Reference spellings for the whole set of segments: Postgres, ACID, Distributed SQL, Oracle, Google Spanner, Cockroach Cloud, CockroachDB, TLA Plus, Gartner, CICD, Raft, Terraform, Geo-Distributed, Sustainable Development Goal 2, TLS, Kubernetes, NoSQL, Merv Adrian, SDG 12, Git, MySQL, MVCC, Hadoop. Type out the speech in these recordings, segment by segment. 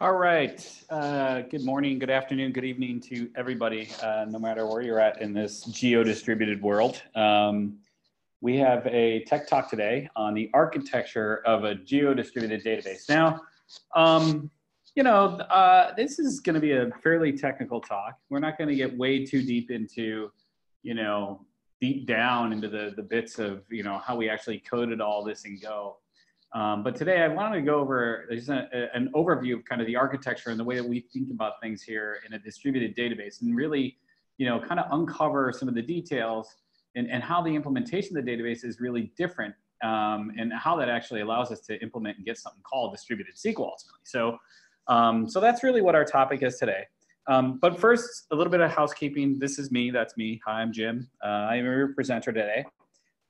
All right. Good morning, good afternoon, good evening to everybody, no matter where you're at in this geo-distributed world. We have a tech talk today on the architecture of a geo-distributed database. Now, this is going to be a fairly technical talk. We're not going to get way too deep into, the bits of, how we actually coded all this in Go. But today I wanted to go over an overview of kind of the architecture and the way that we think about things here in a distributed database, and really, kind of uncover some of the details and how the implementation of the database is really different, and how that actually allows us to implement and get something called distributed SQL ultimately. So, so that's really what our topic is today. But first, a little bit of housekeeping. This is me, that's me. Hi, I'm Jim. I'm your presenter today.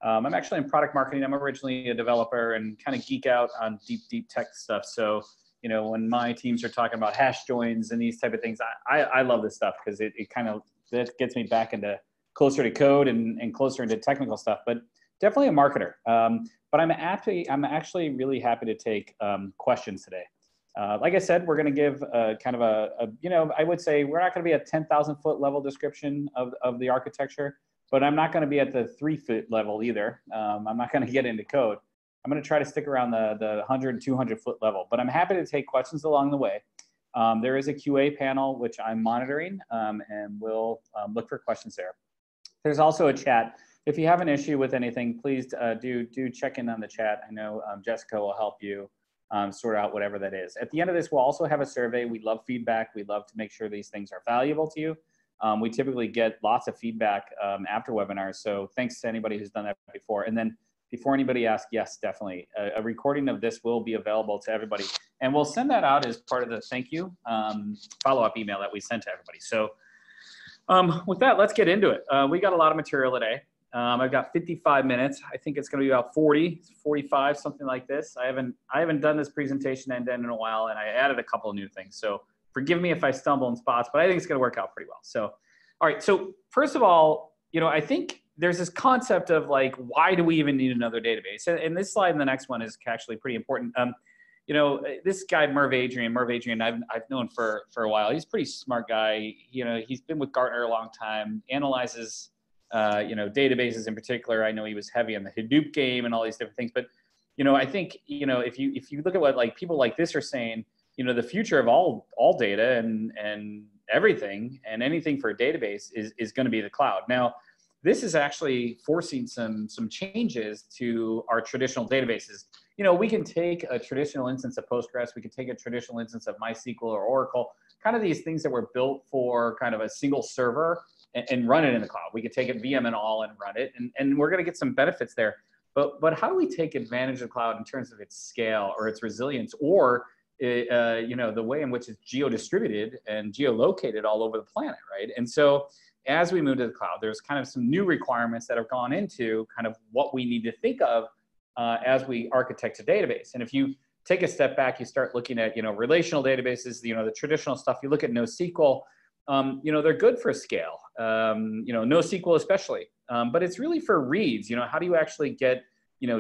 I'm actually in product marketing. I'm originally a developer and kind of geek out on deep tech stuff. So, when my teams are talking about hash joins and these type of things, I love this stuff because it kind of gets me back into closer to code and closer into technical stuff. But definitely a marketer. But I'm actually really happy to take questions today. Like I said, we're going to give kind of I would say we're not going to be a 10,000 foot level description of the architecture. But I'm not going to be at the 3 foot level either. I'm not going to get into code. I'm going to try to stick around the 100, 200 foot level. But I'm happy to take questions along the way. There is a QA panel, which I'm monitoring, and we'll look for questions there. There's also a chat. If you have an issue with anything, please do check in on the chat. I know Jessica will help you sort out whatever that is. At the end of this, we'll also have a survey. We love feedback. We love to make sure these things are valuable to you. We typically get lots of feedback after webinars, so thanks to anybody who's done that before. And then before anybody asks, yes, definitely. A recording of this will be available to everybody, and we'll send that out as part of the thank you follow-up email that we sent to everybody. So with that, let's get into it. We got a lot of material today. I've got 55 minutes. I think it's going to be about 40, 45, something like this. I haven't done this presentation end-to-end in a while, and I added a couple of new things. So forgive me if I stumble in spots, but I think it's going to work out pretty well. So, all right. So first of all, I think there's this concept of like, why do we even need another database? And this slide and the next one is actually pretty important. This guy, Merv Adrian, I've known for a while. He's a pretty smart guy. He's been with Gartner a long time, analyzes, databases in particular. I know he was heavy on the Hadoop game and all these different things. But, I think, if you look at what like people like this are saying, the future of all data and everything and anything for a database is going to be the cloud. Now, this is actually forcing some changes to our traditional databases. We can take a traditional instance of Postgres, we can take a traditional instance of MySQL or Oracle, kind of these things that were built for kind of a single server and run it in the cloud. We could take it VM and all and run it, and we're going to get some benefits there. But how do we take advantage of the cloud in terms of its scale or its resilience, or the way in which it's geo-distributed and geolocated all over the planet, right? And so as we move to the cloud, there's kind of some new requirements that have gone into kind of what we need to think of as we architect a database. And if you take a step back, you start looking at, relational databases, the traditional stuff. You look at NoSQL, they're good for scale, NoSQL especially, but it's really for reads. How do you actually get,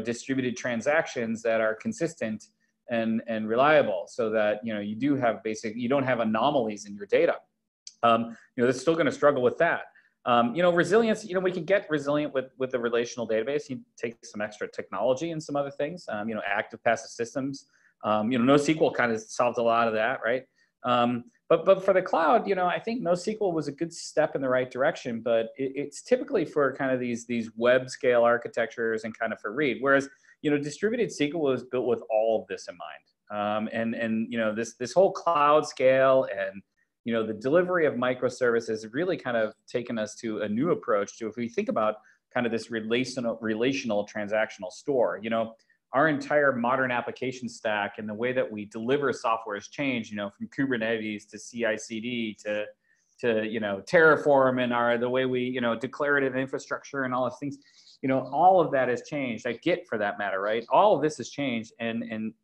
distributed transactions that are consistent and reliable, so that you do have you don't have anomalies in your data. They're still going to struggle with that. Resilience. We can get resilient with a relational database. You take some extra technology and some other things. Active passive systems. NoSQL kind of solved a lot of that, right? But for the cloud, I think NoSQL was a good step in the right direction. But it's typically for kind of these web scale architectures and kind of for read, whereas distributed SQL was built with all of this in mind. This whole cloud scale and, the delivery of microservices really kind of taken us to a new approach to, if we think about kind of this relational transactional store, our entire modern application stack and the way that we deliver software has changed, from Kubernetes to CICD to Terraform and the way we, declarative infrastructure and all those things. All of that has changed. Git for that matter, right? All of this has changed, and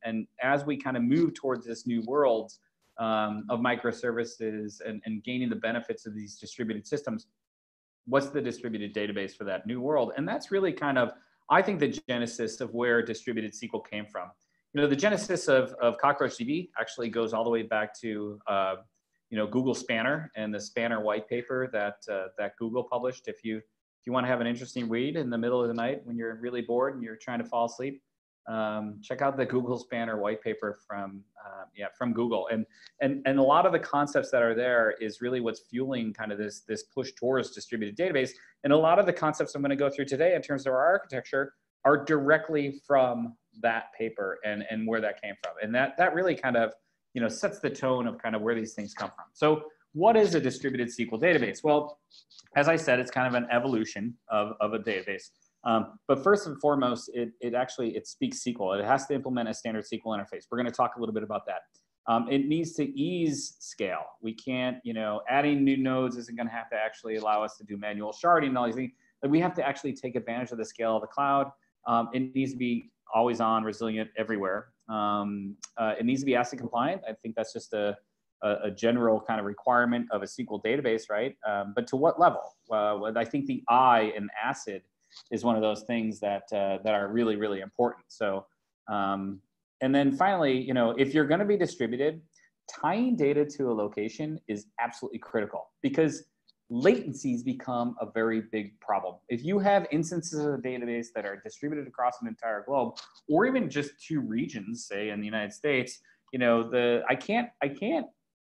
as we kind of move towards this new world of microservices and gaining the benefits of these distributed systems, what's the distributed database for that new world? And that's really kind of, I think, the genesis of where distributed SQL came from. you know, the genesis of CockroachDB actually goes all the way back to, you know, Google Spanner and the Spanner white paper that, that Google published. If you want to have an interesting read in the middle of the night when you're really bored and you're trying to fall asleep, check out the Google Spanner white paper from Google. And a lot of the concepts that are there is really what's fueling kind of this push towards distributed database. And a lot of the concepts I'm going to go through today in terms of our architecture are directly from that paper and where that came from. And that really kind of, you know, sets the tone of kind of where these things come from. So what is a distributed SQL database? Well, as I said, it's kind of an evolution of a database. But first and foremost, it speaks SQL. It has to implement a standard SQL interface. We're going to talk a little bit about that. It needs to ease scale. We can't, you know, adding new nodes isn't going to have to actually allow us to do manual sharding and all these things. Like, we have to actually take advantage of the scale of the cloud. It needs to be always on, resilient, everywhere. It needs to be ACID compliant. I think that's just a general kind of requirement of a SQL database, right? But to what level? I think the I in ACID is one of those things that that are really, really important. So, and then finally, you know, if you're going to be distributed, tying data to a location is absolutely critical, because latencies become a very big problem. If you have instances of a database that are distributed across an entire globe, or even just two regions, say in the United States, you know, I can't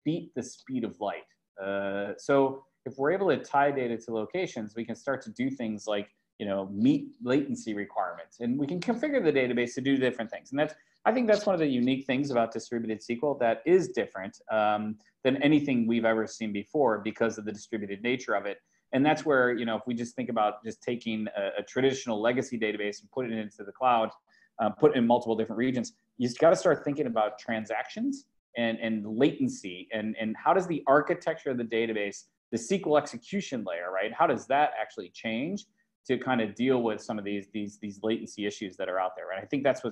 beat the speed of light. So if we're able to tie data to locations, we can start to do things like, you know, meet latency requirements, and we can configure the database to do different things. And I think that's one of the unique things about distributed SQL that is different than anything we've ever seen before, because of the distributed nature of it. And that's where, you know, if we just think about just taking a traditional legacy database and putting it into the cloud, put it in multiple different regions, you just got to start thinking about transactions and latency and how does the architecture of the database, the SQL execution layer, right? How does that actually change to kind of deal with some of these latency issues that are out there, right? I think that's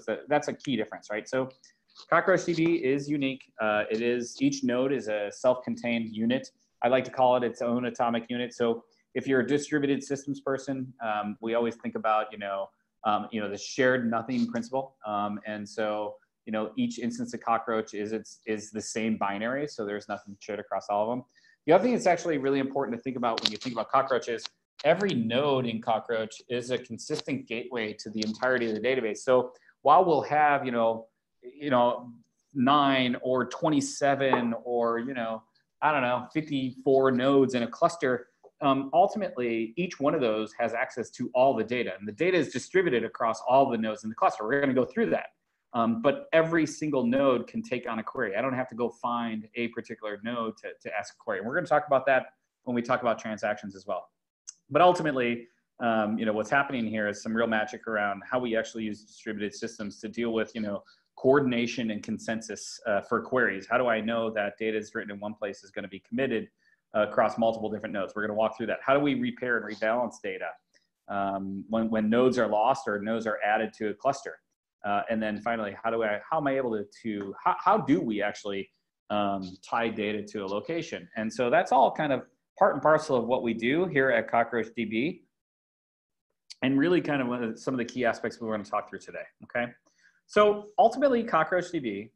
a key difference, right? So CockroachDB is unique. Each node is a self-contained unit. I like to call it its own atomic unit. So if you're a distributed systems person, we always think about, you know, the shared nothing principle. And so, you know, each instance of Cockroach is the same binary. So there's nothing shared across all of them. The other thing that's actually really important to think about when you think about Cockroach is, every node in Cockroach is a consistent gateway to the entirety of the database. So while we'll have, you know, 9 or 27 or, you know, I don't know, 54 nodes in a cluster, ultimately each one of those has access to all the data, and the data is distributed across all the nodes in the cluster. We're going to go through that. But every single node can take on a query. I don't have to go find a particular node to ask a query. And we're going to talk about that when we talk about transactions as well. But ultimately, you know, what's happening here is some real magic around how we actually use distributed systems to deal with, you know, coordination and consensus for queries. How do I know that data is written in one place is going to be committed across multiple different nodes? We're going to walk through that. How do we repair and rebalance data when nodes are lost or nodes are added to a cluster? And then finally, how do we actually tie data to a location? And so that's all kind of part and parcel of what we do here at CockroachDB, and really kind of some of the key aspects we want to talk through today. Okay, so ultimately, CockroachDB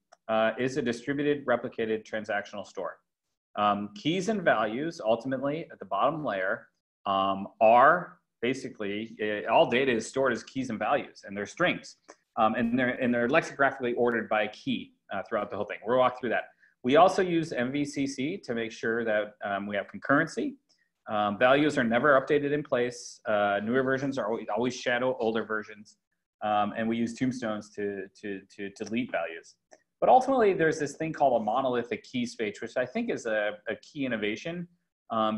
is a distributed replicated transactional store. Keys and values ultimately at the bottom layer are basically all data is stored as keys and values, and they're strings, and they're lexicographically ordered by key throughout the whole thing. We'll walk through that. We also use MVCC to make sure that we have concurrency. Values are never updated in place. Newer versions are always shadow older versions. And we use tombstones to delete values. But ultimately, there's this thing called a monolithic key space, which I think is a key innovation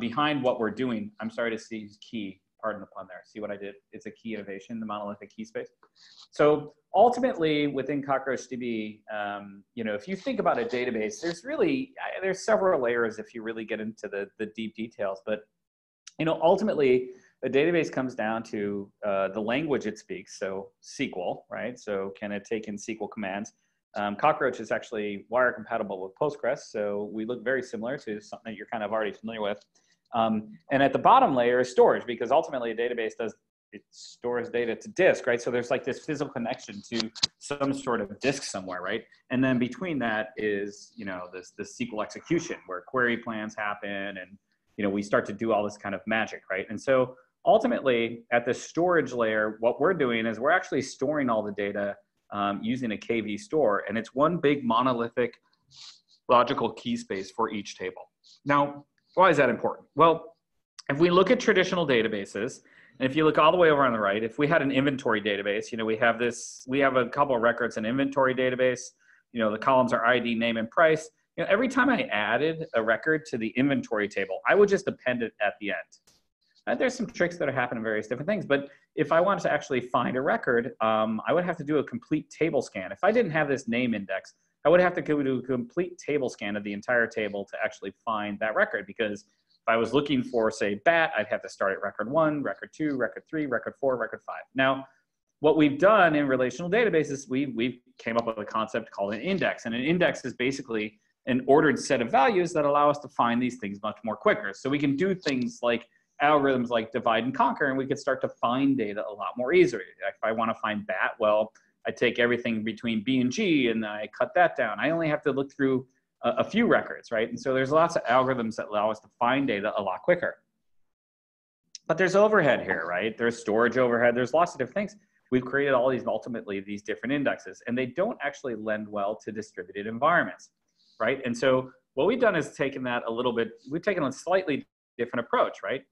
behind what we're doing. I'm sorry to see key, pardon the pun there. See what I did? It's a key innovation, the monolithic key space. So ultimately, within CockroachDB, you know, if you think about a database, there's several layers if you really get into the deep details. But, you know, ultimately, a database comes down to the language it speaks. So SQL, right? So can it take in SQL commands? Cockroach is actually wire compatible with Postgres, so we look very similar to something that you're kind of already familiar with. And at the bottom layer is storage, because ultimately a database does it stores data to disk, right? So there's like this physical connection to some sort of disk somewhere, right? And then between that is, you know, this SQL execution where query plans happen and, you know, we start to do all this kind of magic, right? And so ultimately at the storage layer, what we're doing is we're actually storing all the data using a KV store, and it's one big monolithic logical key space for each table. Now, why is that important? Well, if we look at traditional databases, and if you look all the way over on the right, if we had an inventory database, you know, we have a couple of records in inventory database, you know, the columns are ID, name, and price. You know, every time I added a record to the inventory table, I would just append it at the end. And there's some tricks that are happening in various different things, but if I wanted to actually find a record, I would have to do a complete table scan. If I didn't have this name index, I would have to go do a complete table scan of the entire table to actually find that record, because if I was looking for, say, bat, I'd have to start at record 1, record 2, record 3, record 4, record 5. Now, what we've done in relational databases, we came up with a concept called an index. And an index is basically an ordered set of values that allow us to find these things much more quicker. So we can do things like algorithms like divide and conquer, and we could start to find data a lot more easily. If I want to find bat, well, I take everything between B and G and I cut that down. I only have to look through a few records, right? And so there's lots of algorithms that allow us to find data a lot quicker. But there's overhead here, right? There's storage overhead, there's lots of different things. We've created all these, ultimately, these different indexes, and they don't actually lend well to distributed environments, right? And so what we've done is taken that a little bit, we've taken a slightly different approach, right?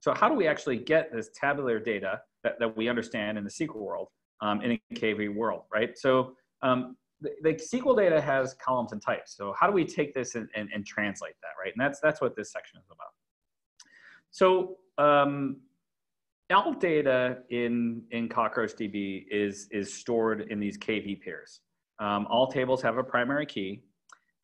So how do we actually get this tabular data that we understand in the SQL world, in a KV world, right? So the SQL data has columns and types. So how do we take this and translate that, right? And that's what this section is about. So all data in CockroachDB is stored in these KV pairs. All tables have a primary key,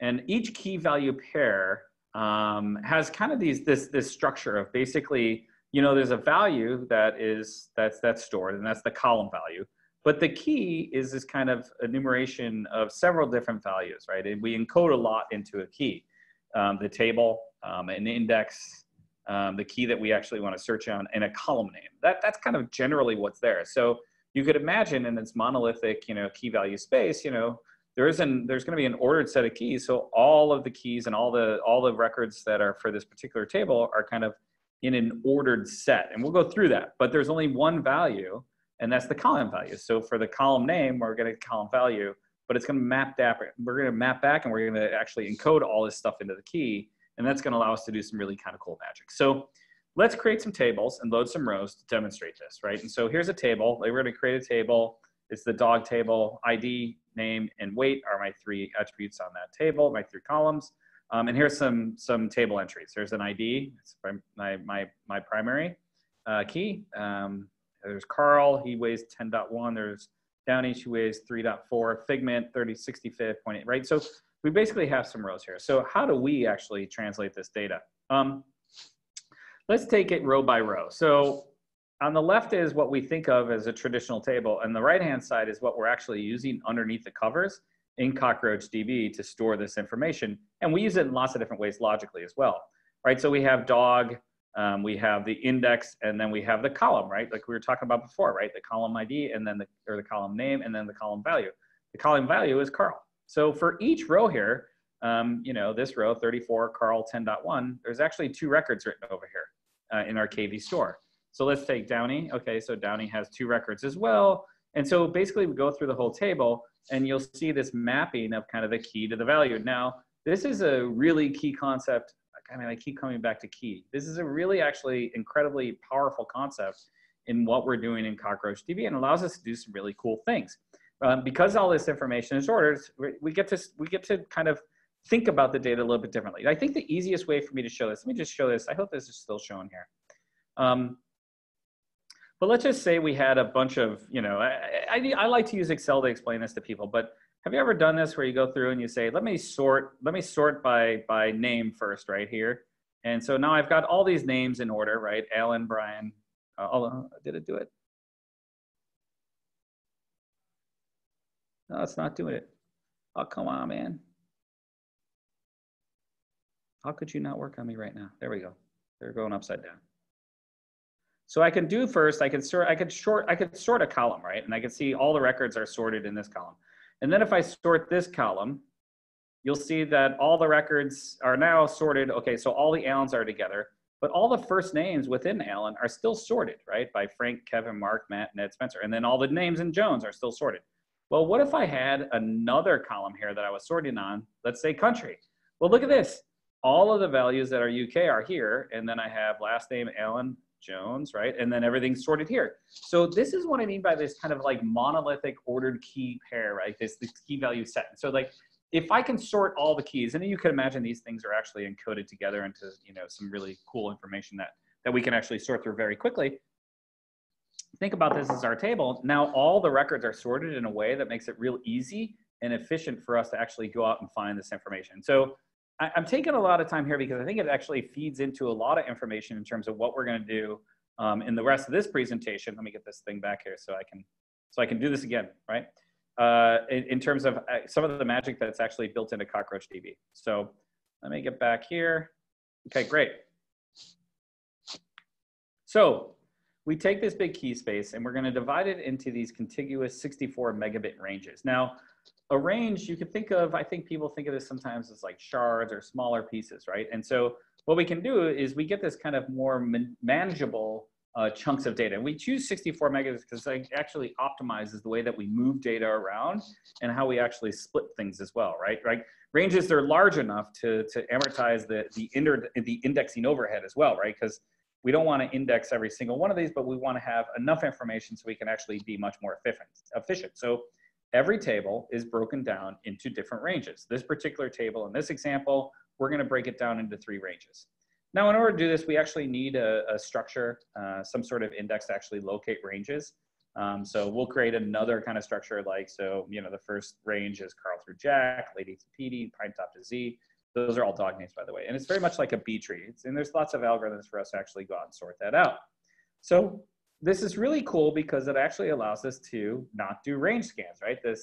and each key value pair has kind of this structure of basically, you know, there's a value that's stored, and that's the column value. But the key is this kind of enumeration of several different values, right? And we encode a lot into a key. The table, an index, the key that we actually want to search on, and a column name. That's kind of generally what's there. So you could imagine in this monolithic, you know, key value space, you know, there's going to be an ordered set of keys. So all of the keys and all the records that are for this particular table are kind of in an ordered set. And we'll go through that, but there's only one value, and that's the column value. So for the column name, we're going to column value, but it's going to map that. We're going to map back, and we're going to actually encode all this stuff into the key. And that's going to allow us to do some really kind of cool magic. So let's create some tables and load some rows to demonstrate this, right? And so here's a table. We're going to create a table. It's the dog table. ID, name, and weight are my three attributes on that table, my three columns. And here's some table entries. There's an ID. It's my primary key. There's Carl, he weighs 10.1. There's Downey, she weighs 3.4. Figment, 65.8, right? So we basically have some rows here. So how do we actually translate this data? Let's take it row by row. So on the left is what we think of as a traditional table, and the right-hand side is what we're actually using underneath the covers in CockroachDB to store this information. And we use it in lots of different ways logically as well, right? So we have dog, we have the index, and then we have the column, right? Like we were talking about before, right? The column ID, and then or the column name, and then the column value. The column value is Carl. So for each row here, you know, this row 34, Carl 10.1, there's actually two records written over here in our KV store. So let's take Downey. Okay, so Downey has two records as well. And so basically we go through the whole table, and you'll see this mapping of kind of the key to the value. Now, this is a really key concept. I mean, I keep coming back to key. This is a really actually incredibly powerful concept in what we're doing in CockroachDB, and allows us to do some really cool things. Because all this information is ordered, we get to kind of think about the data a little bit differently. I think the easiest way for me to show this, let me just show this. I hope this is still shown here. But let's just say we had a bunch of, you know, I like to use Excel to explain this to people, but have you ever done this where you go through and you say, let me sort by name first right here. And so now I've got all these names in order, right? Alan, Brian, did it do it? No, it's not doing it. Oh, come on, man. How could you not work on me right now? There we go. They're going upside down. So I can do first, I could sort a column, right? And I can see all the records are sorted in this column. And then if I sort this column, you'll see that all the records are now sorted. Okay, so all the Allens are together, but all the first names within Allen are still sorted, right? By Frank, Kevin, Mark, Matt, Ned, Spencer. And then all the names in Jones are still sorted. Well, what if I had another column here that I was sorting on, let's say country? Well, look at this. All of the values that are UK are here. And then I have last name, Allen, Jones, right? And then everything's sorted here. So this is what I mean by this kind of like monolithic ordered key pair, right? This key value set. And so like, if I can sort all the keys, and you can imagine these things are actually encoded together into, you know, some really cool information that we can actually sort through very quickly. Think about this as our table. Now all the records are sorted in a way that makes it real easy and efficient for us to actually go out and find this information. So I'm taking a lot of time here because I think it actually feeds into a lot of information in terms of what we're going to do in the rest of this presentation. Let me get this thing back here so I can do this again, right? In terms of some of the magic that's actually built into CockroachDB. So let me get back here. Okay, great. So we take this big key space and we're going to divide it into these contiguous 64 megabit ranges. Now, a range you can think of, I think people think of this sometimes as like shards or smaller pieces, right? And so what we can do is we get this kind of more manageable chunks of data. And we choose 64 megabits because it actually optimizes the way that we move data around and how we actually split things as well, right? Like ranges, they're large enough to amortize the indexing overhead as well, right? Because we don't want to index every single one of these, but we want to have enough information so we can actually be much more efficient. So every table is broken down into different ranges. This particular table in this example, we're going to break it down into 3 ranges. Now, in order to do this, we actually need a structure, some sort of index to actually locate ranges. So we'll create another kind of structure like, so, you know, the first range is Carl through Jack, Lady to Petey, Pine Top to Z. Those are all dog names, by the way. And it's very much like a B tree. And there's lots of algorithms for us to actually go out and sort that out. So this is really cool because it actually allows us to not do range scans, right? The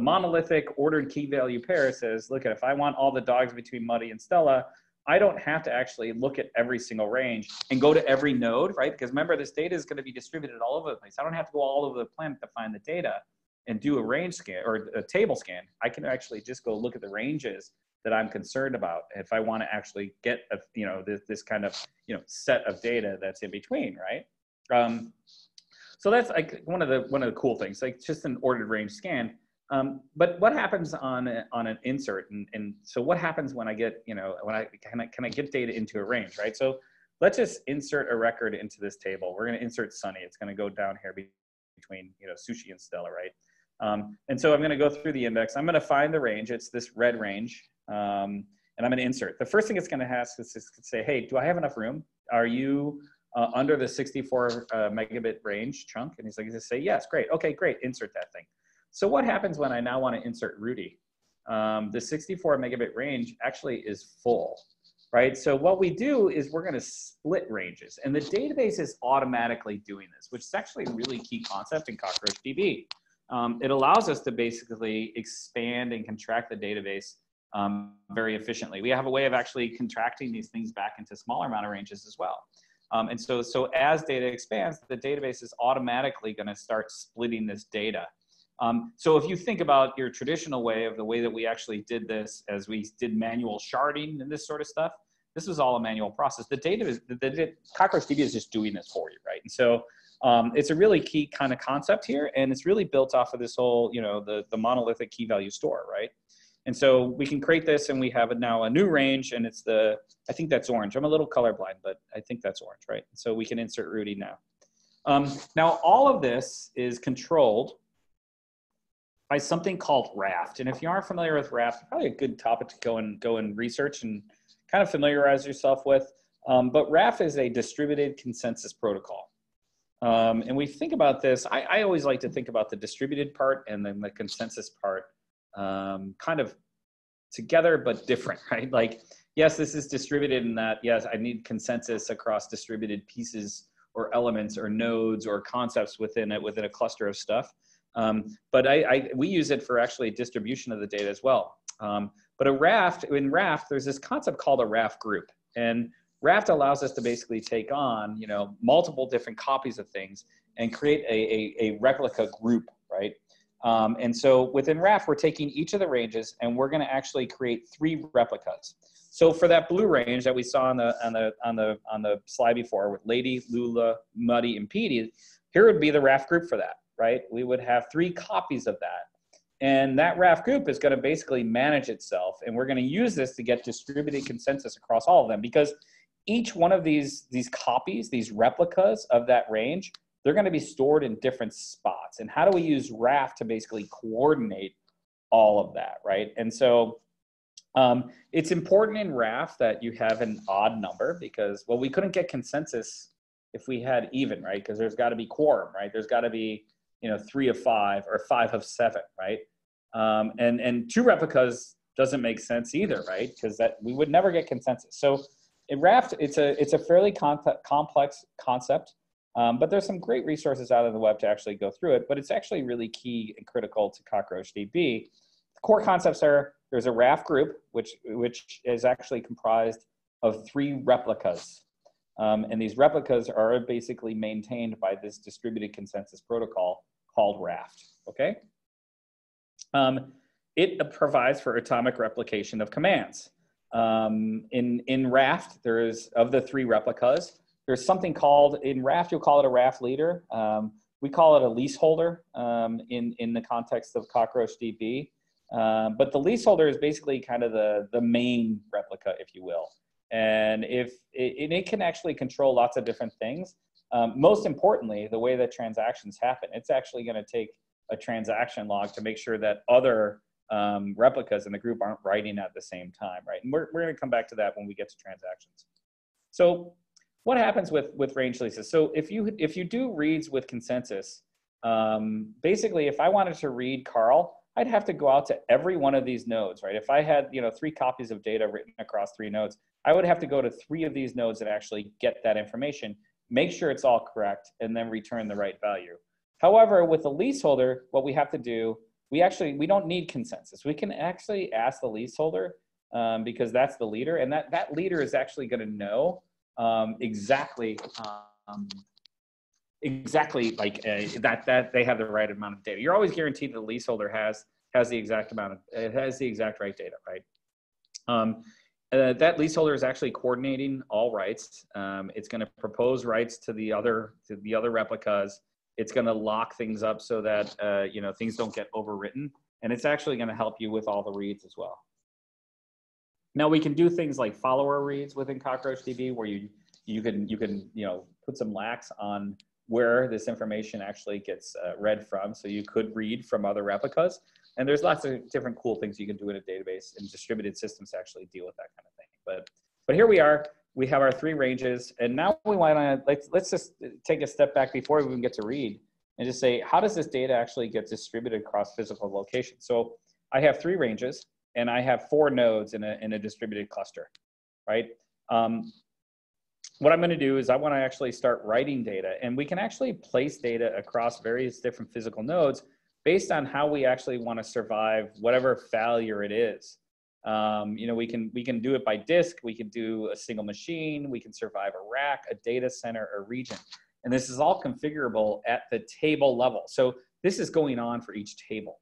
monolithic ordered key value pair says, look, if I want all the dogs between Muddy and Stella, I don't have to actually look at every single range and go to every node, right? Because remember, this data is going to be distributed all over the place. I don't have to go all over the planet to find the data and do a range scan or a table scan. I can actually just go look at the ranges that I'm concerned about if I want to actually get a, you know, this kind of, you know, set of data that's in between, right? So that's like one of the cool things, like just an ordered range scan. But what happens on an insert, and so what happens when I get, you know, when I get data into a range, right? So let's just insert a record into this table. We're going to insert Sunny. It's going to go down here between, you know, Sushi and Stella, right? And so I'm going to go through the index. I'm going to find the range. It's this red range. And I'm going to insert. The first thing it's going to ask is to say, hey, do I have enough room? Are you under the 64 megabit range chunk? And he's like, just say, yes, great. Okay, great. Insert that thing. So what happens when I now want to insert Rudy? The 64 megabit range actually is full, right? So what we do is we're going to split ranges. And the database is automatically doing this, which is actually a really key concept in CockroachDB. It allows us to basically expand and contract the database very efficiently. We have a way of actually contracting these things back into smaller amount of ranges as well. And so as data expands, the database is automatically going to start splitting this data. So if you think about your traditional way of the way that we actually did this, as we did manual sharding and this sort of stuff, this was all a manual process. The data is, CockroachDB is just doing this for you, right? And so it's a really key kind of concept here, and it's really built off of this whole, you know, the monolithic key value store, right? And so we can create this, and we have now a new range, and it's the, I think that's orange. I'm a little colorblind, but I think that's orange, right? So we can insert Rudy now. Now all of this is controlled by something called Raft. And if you aren't familiar with Raft, probably a good topic to go and research and kind of familiarize yourself with. But Raft is a distributed consensus protocol. And we think about this, I always like to think about the distributed part and then the consensus part. Kind of together, but different, right? Like, yes, this is distributed in that, yes, I need consensus across distributed pieces or elements or nodes or concepts within a cluster of stuff. But we use it for actually distribution of the data as well. But in Raft, there's this concept called a Raft group. And Raft allows us to basically take on, you know, multiple different copies of things and create a replica group, right? And so within Raft, we're taking each of the ranges and we're going to actually create 3 replicas. So for that blue range that we saw on the slide before with Lady, Lula, Muddy, and Petey, here would be the Raft group for that, right? We would have 3 copies of that. And that Raft group is going to basically manage itself. And we're going to use this to get distributed consensus across all of them, because each one of these copies, these replicas of that range, they're going to be stored in different spots. And how do we use Raft to basically coordinate all of that, right? And so it's important in Raft that you have an odd number, because, well, we couldn't get consensus if we had even, right? Because there's got to be quorum, right? There's got to be, you know, 3 of 5 or 5 of 7, right? And 2 replicas doesn't make sense either, right? Because that we would never get consensus. So in Raft, it's a fairly complex concept. But there's some great resources out on the web to actually go through it, but it's actually really key and critical to CockroachDB. The core concepts are, there's a Raft group, which is actually comprised of 3 replicas. And these replicas are basically maintained by this distributed consensus protocol called Raft, okay? It provides for atomic replication of commands. In Raft, there is, of the 3 replicas, there's something called, in Raft, you'll call it a Raft leader. We call it a leaseholder in the context of CockroachDB. But the leaseholder is basically kind of the main replica, if you will. And it can actually control lots of different things. Most importantly, the way that transactions happen, it's actually going to take a transaction log to make sure that other replicas in the group aren't writing at the same time, right? And we're going to come back to that when we get to transactions. So what happens with range leases? So if you do reads with consensus, basically, if I wanted to read Carl, I'd have to go out to every one of these nodes, right? If I had, you know, 3 copies of data written across 3 nodes, I would have to go to 3 of these nodes and actually get that information, make sure it's all correct, and then return the right value. However, with the leaseholder, what we have to do, we don't need consensus. We can actually ask the leaseholder because that's the leader, and that leader is actually going to know exactly like that they have the right amount of data. You're always guaranteed that the leaseholder has the exact amount of, it has the exact right data, right? That leaseholder is actually coordinating all rights. It's going to propose rights to the other replicas. It's going to lock things up so that you know, things don't get overwritten, and it's actually going to help you with all the reads as well. Now we can do things like follower reads within CockroachDB, where you can you know, put some lax on where this information actually gets read from. So you could read from other replicas. And there's lots of different cool things you can do in a database and distributed systems to actually deal with that kind of thing. But here we are. We have our 3 ranges, and now we want to let's just take a step back before we even get to read and just say, how does this data actually get distributed across physical locations? So I have 3 ranges and I have 4 nodes in a distributed cluster, right? What I'm going to do is I want to actually start writing data, and we can actually place data across various different physical nodes based on how we actually want to survive whatever failure it is. You know, we can do it by disk, we can do a single machine, we can survive a rack, a data center, a region. And this is all configurable at the table level. So this is going on for each table.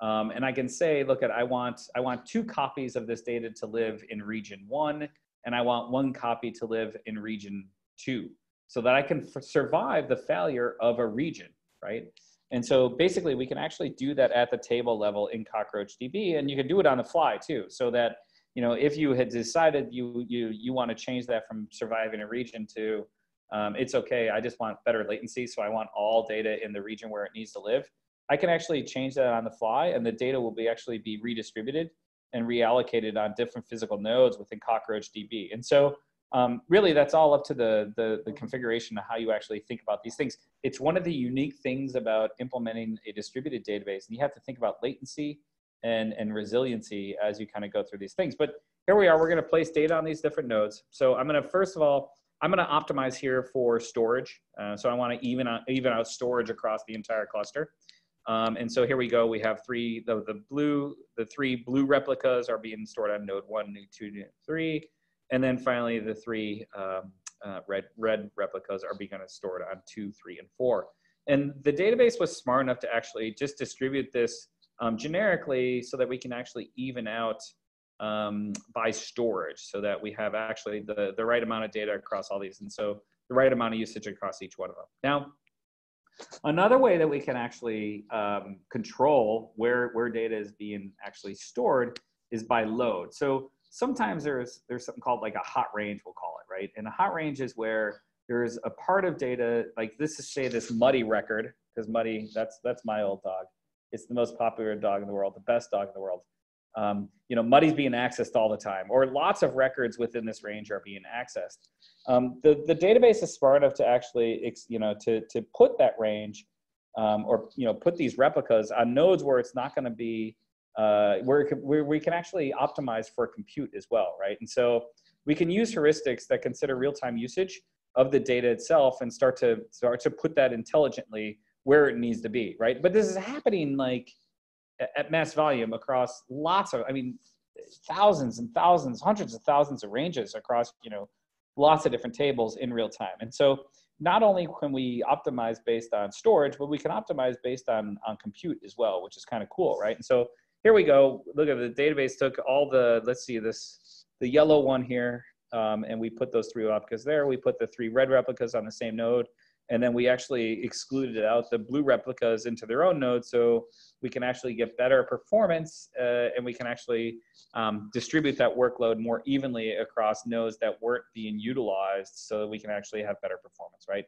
And I can say, look, I want 2 copies of this data to live in region 1, and I want 1 copy to live in region 2, so that I can survive the failure of a region, right? And so basically we can actually do that at the table level in CockroachDB, and you can do it on the fly too, so that, you know, if you had decided you want to change that from surviving a region to it's okay, I just want better latency, so I want all data in the region where it needs to live, I can actually change that on the fly, and the data will actually be redistributed and reallocated on different physical nodes within CockroachDB. And so really that's all up to the configuration of how you actually think about these things. It's one of the unique things about implementing a distributed database, and you have to think about latency and resiliency as you kind of go through these things. But here we are, we're going to place data on these different nodes. So I'm going to, first of all, I'm going to optimize here for storage. So I want to even out storage across the entire cluster. And so here we go. We have 3. The 3 blue replicas are being stored on node 1, node 2, node 3. And then finally, the three red replicas are going to store it on 2, 3, and 4. And the database was smart enough to actually just distribute this generically so that we can actually even out by storage so that we have actually the right amount of data across all these. And so the right amount of usage across each one of them. Now, another way that we can actually control where data is being actually stored is by load. So sometimes there's something called like a hot range, we'll call it, right? And a hot range is where there's a part of data, like this is, say, this Muddy record, because Muddy, that's my old dog. It's the most popular dog in the world, the best dog in the world. You know, Muddy's being accessed all the time, or lots of records within this range are being accessed. The database is smart enough to actually, you know, to put that range or, you know, put these replicas on nodes where it's not going to be, where we can actually optimize for compute as well, right? And so we can use heuristics that consider real-time usage of the data itself and start to put that intelligently where it needs to be, right? But this is happening like at mass volume across lots of, I mean, thousands and thousands, hundreds of thousands of ranges across, you know, lots of different tables in real time. And so not only can we optimize based on storage, but we can optimize based on compute as well, which is kind of cool, right? And so here we go. Look at the database took all the, let's see this, the yellow one here, and we put those three replicas there. We put the three red replicas on the same node. And then we actually excluded out the blue replicas into their own nodes, so we can actually get better performance and we can actually distribute that workload more evenly across nodes that weren't being utilized so that we can actually have better performance, right?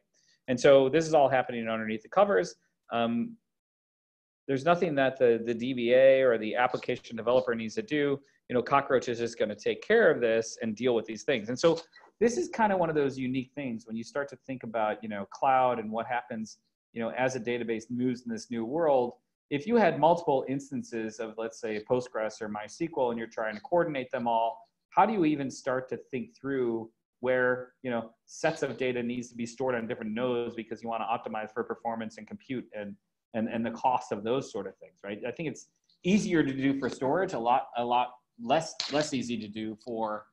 And so this is all happening underneath the covers. There's nothing that the DBA or the application developer needs to do. You know, Cockroach is just going to take care of this and deal with these things. And so this is kind of one of those unique things when you start to think about, you know, cloud and what happens, you know, as a database moves in this new world. If you had multiple instances of, let's say, Postgres or MySQL, and you're trying to coordinate them all, how do you even start to think through where, you know, sets of data needs to be stored on different nodes because you want to optimize for performance and compute and the cost of those sort of things, right? I think it's easier to do for storage, a lot less easy to do for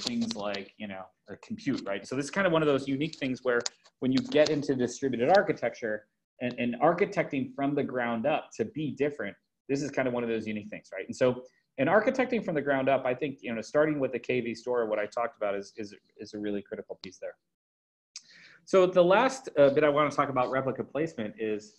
things like, you know, compute, right? So this is kind of one of those unique things where when you get into distributed architecture and architecting from the ground up to be different, this is kind of one of those unique things, right? And so in architecting from the ground up, I think, you know, starting with the KV store, what I talked about is a really critical piece there. So the last bit I want to talk about replica placement is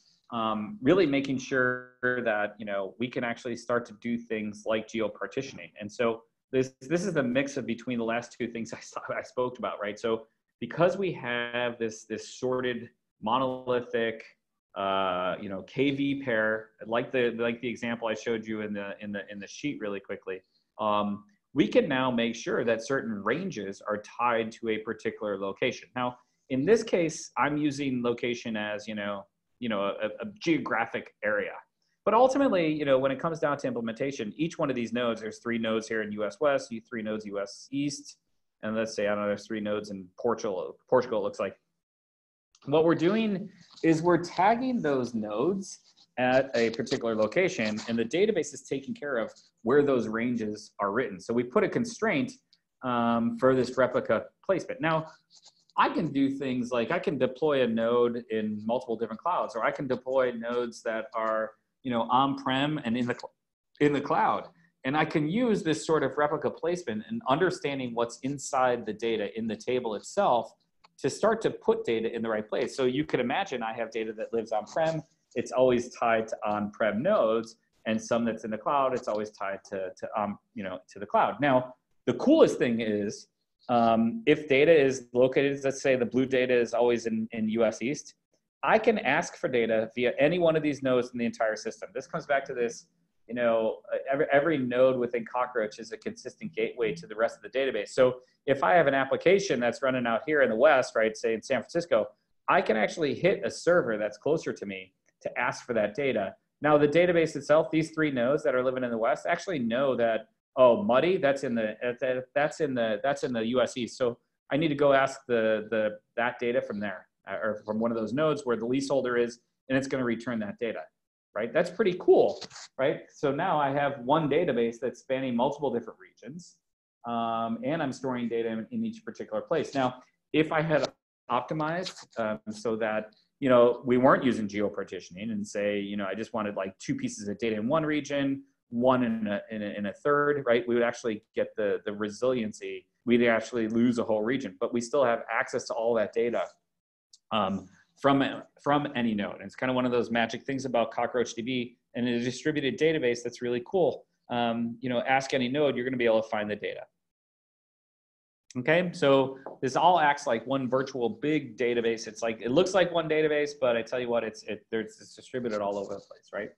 really making sure that, you know, we can actually start to do things like geo-partitioning. And so This is the mix of between the last two things I spoke about, right? So because we have this sorted monolithic, you know, KV pair, like the example I showed you in the sheet really quickly, we can now make sure that certain ranges are tied to a particular location. Now, in this case, I'm using location as, you know, a geographic area. But ultimately, you know, when it comes down to implementation, each one of these nodes, there's 3 nodes here in US West, 3 nodes US East, and let's say, I don't know, there's 3 nodes in Portugal, it looks like. What we're doing is we're tagging those nodes at a particular location, and the database is taking care of where those ranges are written. So we put a constraint for this replica placement. Now, I can do things like I can deploy a node in multiple different clouds, or I can deploy nodes that are, you know, on-prem and in the cloud. And I can use this sort of replica placement and understanding what's inside the data in the table itself to start to put data in the right place. So you could imagine I have data that lives on-prem. It's always tied to on-prem nodes, and some that's in the cloud, it's always tied to the cloud. Now, the coolest thing is if data is located, let's say the blue data is always in US East, I can ask for data via any one of these nodes in the entire system. This comes back to this, you know, every node within Cockroach is a consistent gateway to the rest of the database. So if I have an application that's running out here in the West, right, say in San Francisco, I can actually hit a server that's closer to me to ask for that data. Now the database itself, these 3 nodes that are living in the West actually know that, oh, Muddy, that's in the US East. So I need to go ask that data from there, or from one of those nodes where the leaseholder is, and it's going to return that data, right? That's pretty cool, right? So now I have one database that's spanning multiple different regions, and I'm storing data in each particular place. Now, if I had optimized so that, you know, we weren't using geo-partitioning and say, you know, I just wanted like 2 pieces of data in one region, one in a third, right? We would actually get the resiliency. We'd actually lose a whole region, but we still have access to all that data from any node. And it's kind of one of those magic things about CockroachDB and a distributed database that's really cool. You know, ask any node, you're going to be able to find the data. Okay, so this all acts like one virtual big database. It's like, it looks like one database, but I tell you what, it's distributed all over the place, right?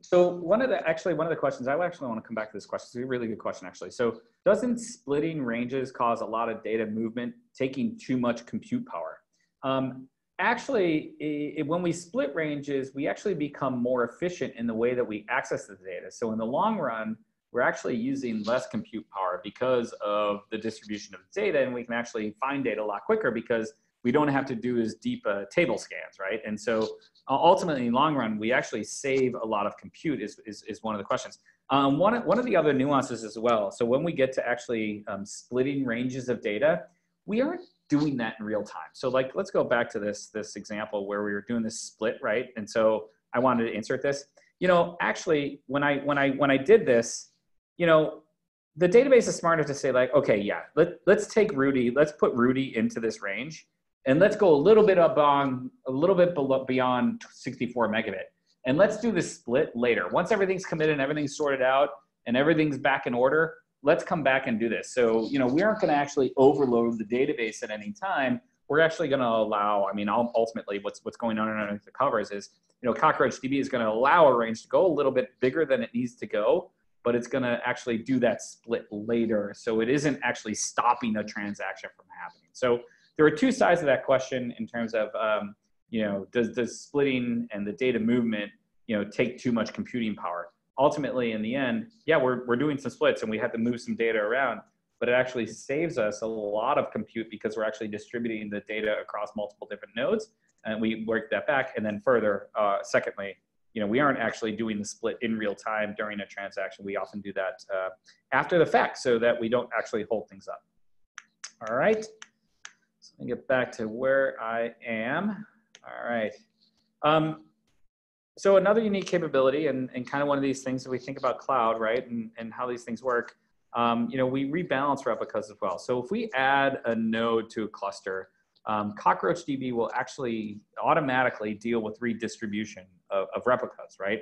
So one of the questions, I actually want to come back to this question. It's a really good question, actually. So doesn't splitting ranges cause a lot of data movement, taking too much compute power? Actually, when we split ranges, we actually become more efficient in the way that we access the data. So in the long run, we're actually using less compute power because of the distribution of data, and we can actually find data a lot quicker because we don't have to do as deep table scans, right? And so ultimately, in the long run, we actually save a lot of compute is one of the questions. One of the other nuances as well, so when we get to actually splitting ranges of data, we aren't doing that in real time. So like, let's go back to this example where we were doing this split, right? And so I wanted to insert this. You know, actually, when I did this, you know, the database is smart enough to say like, okay, yeah, let's take Rudy, let's put Rudy into this range, and let's go a little bit beyond 64 megabit, and let's do the split later. Once everything's committed and everything's sorted out and everything's back in order, let's come back and do this. So, you know, we aren't going to actually overload the database at any time. We're actually going to allow, I mean, ultimately what's going on underneath the covers is, you know, CockroachDB is going to allow a range to go a little bit bigger than it needs to go, but it's going to actually do that split later. So it isn't actually stopping a transaction from happening. So there are two sides of that question in terms of, you know, does splitting and the data movement, you know, take too much computing power? Ultimately, in the end, yeah, we're doing some splits and we have to move some data around, but it actually saves us a lot of compute because we're actually distributing the data across multiple different nodes, and we work that back. And then further, secondly, you know, we aren't actually doing the split in real time during a transaction. We often do that after the fact so that we don't actually hold things up. All right, so let me get back to where I am. All right. So another unique capability and kind of one of these things that we think about cloud, right, and how these things work, you know, we rebalance replicas as well. So if we add a node to a cluster, CockroachDB will actually automatically deal with redistribution of replicas, right?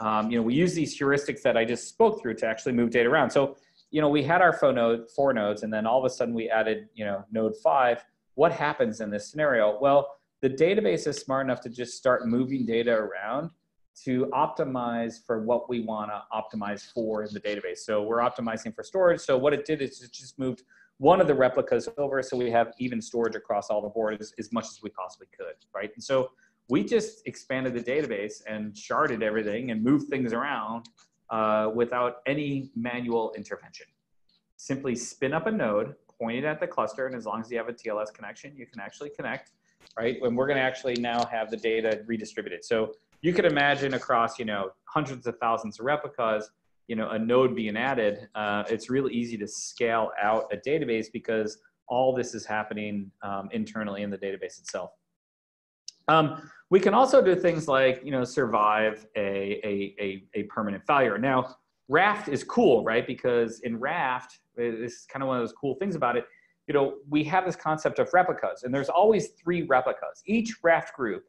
You know, we use these heuristics that I just spoke through to actually move data around. So, you know, we had our four nodes, and then all of a sudden we added, you know, node 5. What happens in this scenario? Well, the database is smart enough to just start moving data around to optimize for what we want to optimize for in the database. So we're optimizing for storage. So what it did is it just moved one of the replicas over, so we have even storage across all the boards as much as we possibly could, right? And so we just expanded the database and sharded everything and moved things around without any manual intervention. Simply spin up a node, point it at the cluster, and as long as you have a TLS connection, you can actually connect, right? And we're going to actually now have the data redistributed. So you could imagine across, you know, hundreds of thousands of replicas, you know, a node being added. It's really easy to scale out a database because all this is happening internally in the database itself. We can also do things like, you know, survive a permanent failure. Now, Raft is cool, right? Because in Raft, this is kind of one of those cool things about it. You know, we have this concept of replicas, and there's always 3 replicas. Each Raft group,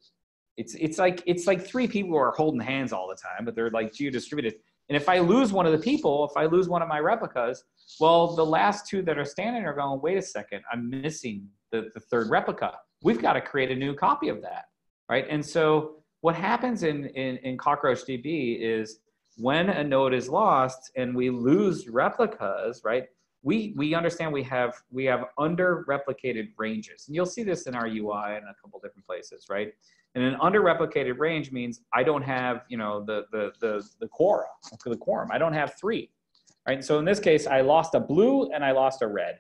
it's like 3 people who are holding hands all the time, but they're like geo-distributed. And if I lose one of the people, if I lose one of my replicas, well, the last 2 that are standing are going, wait a second, I'm missing the 3rd replica. We've got to create a new copy of that, right? And so what happens in CockroachDB is when a node is lost and we lose replicas, right? We understand we have under-replicated ranges. And you'll see this in our UI in a couple different places, right? And an under-replicated range means I don't have, you know, the quorum. I don't have 3, right? And so in this case, I lost a blue and I lost a red.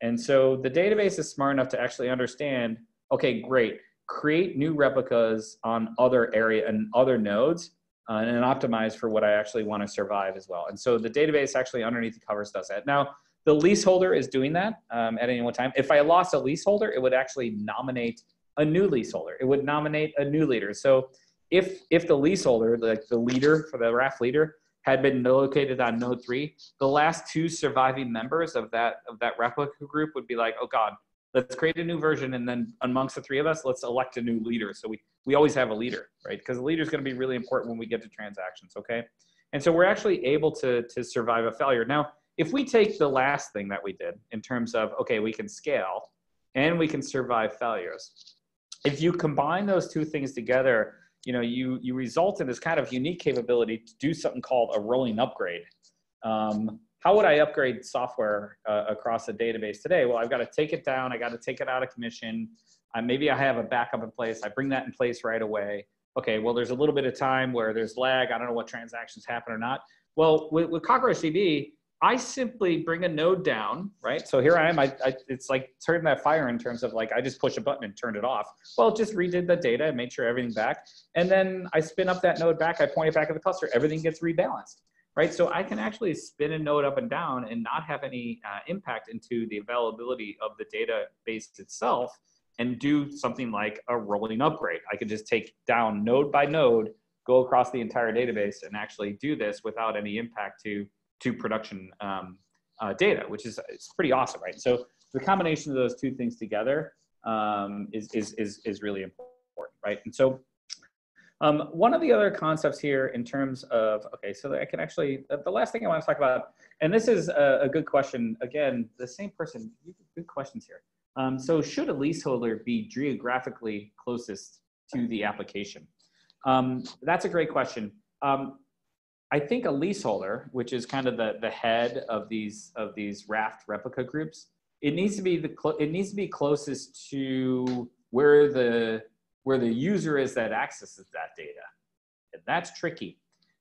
And so the database is smart enough to actually understand, okay, great, create new replicas on other area and other nodes and optimize for what I actually want to survive as well. And so the database actually underneath the covers does that. Now, the leaseholder is doing that at any one time. If I lost a leaseholder, it would actually nominate a new leaseholder. It would nominate a new leader. So if the leaseholder, like the leader for the raft leader, had been located on node 3, the last 2 surviving members of that replica group would be like, oh God, let's create a new version, and then amongst the 3 of us, let's elect a new leader. So we always have a leader, right? Because the leader is going to be really important when we get to transactions, okay? And so we're actually able to survive a failure. Now, if we take the last thing that we did in terms of, okay, we can scale and we can survive failures. If you combine those 2 things together, you know, you result in this kind of unique capability to do something called a rolling upgrade. How would I upgrade software across a database today? Well, I've got to take it down. I got to take it out of commission. Maybe I have a backup in place. I bring that in place right away. Okay, well, there's a little bit of time where there's lag. I don't know what transactions happen or not. Well, with CockroachDB, I simply bring a node down, right? So here I am, it's like turning that fire in terms of like, I just push a button and turned it off. Well, it just redid the data and made sure everything back. And then I spin up that node back, I point it back at the cluster, everything gets rebalanced, right? So I can actually spin a node up and down and not have any impact into the availability of the database itself and do something like a rolling upgrade. I could just take down node by node, go across the entire database and actually do this without any impact to production data, which is pretty awesome, right? So the combination of those 2 things together is really important, right? And so one of the other concepts here in terms of, okay, so that I can actually, the last thing I want to talk about, and this is a good question. Again, the same person, good questions here. So should a leaseholder be geographically closest to the application? That's a great question. I think a leaseholder, which is kind of the head of these raft replica groups, it needs to be closest to where the user is that accesses that data. And that's tricky,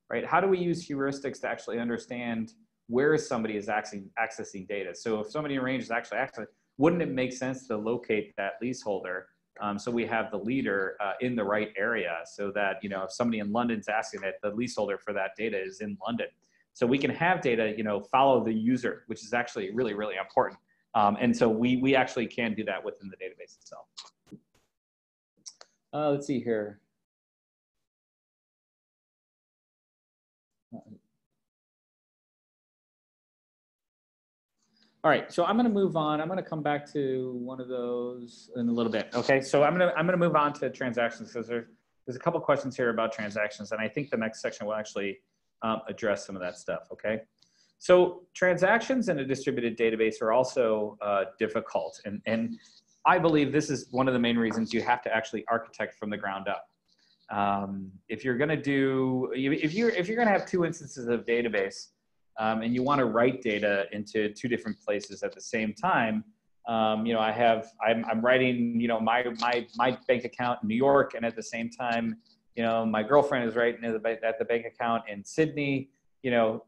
right? How do we use heuristics to actually understand where somebody is accessing data? So if somebody arranges actually access, wouldn't it make sense to locate that leaseholder so we have the leader in the right area so that, you know, if somebody in London's asking it, the leaseholder for that data is in London. So we can have data, you know, follow the user, which is actually really, really important. And so we actually can do that within the database itself. Let's see here. All right, so I'm going to move on. I'm going to come back to one of those in a little bit. Okay, so I'm going to move on to transactions because there's a couple questions here about transactions, and I think the next section will actually address some of that stuff. Okay, so transactions in a distributed database are also difficult, and I believe this is one of the main reasons you have to actually architect from the ground up. If you're going to if you're going to have 2 instances of database. And you want to write data into 2 different places at the same time. You know, I'm writing, you know, my bank account in New York, and at the same time, you know, my girlfriend is writing at the bank account in Sydney. You know,